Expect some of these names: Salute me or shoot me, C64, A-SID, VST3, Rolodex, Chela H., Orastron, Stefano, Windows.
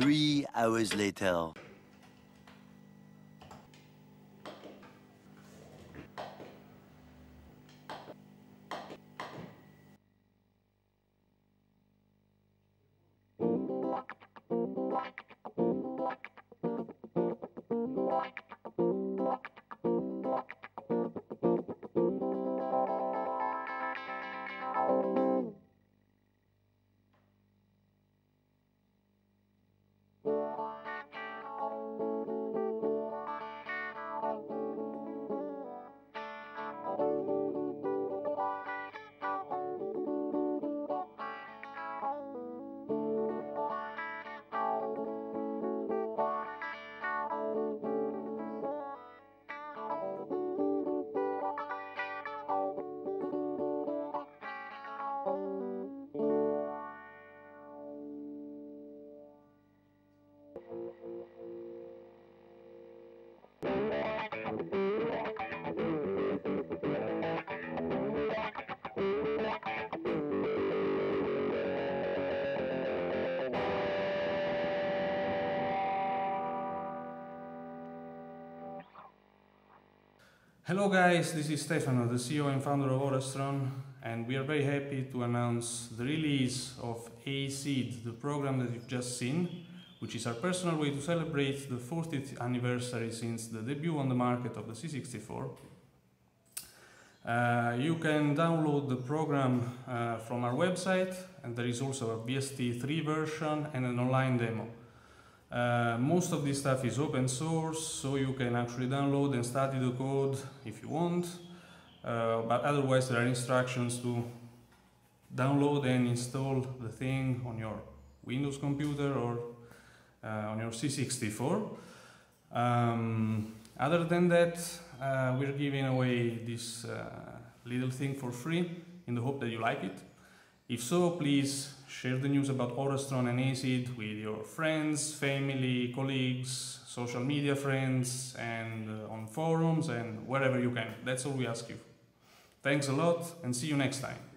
3 hours later. Hello guys, this is Stefano, the CEO and founder of Orastron, and we are very happy to announce the release of A-SID, the program that you've just seen, which is our personal way to celebrate the 40th anniversary since the debut on the market of the C64. You can download the program from our website, and there is also a VST3 version and an online demo. Most of this stuff is open source, so you can actually download and study the code if you want, but otherwise there are instructions to download and install the thing on your Windows computer or on your C64. Other than that, we're giving away this little thing for free in the hope that you like it. If so, please share the news about Orastron and A-SID with your friends, family, colleagues, social media friends, and on forums and wherever you can. That's all we ask you. Thanks a lot and see you next time.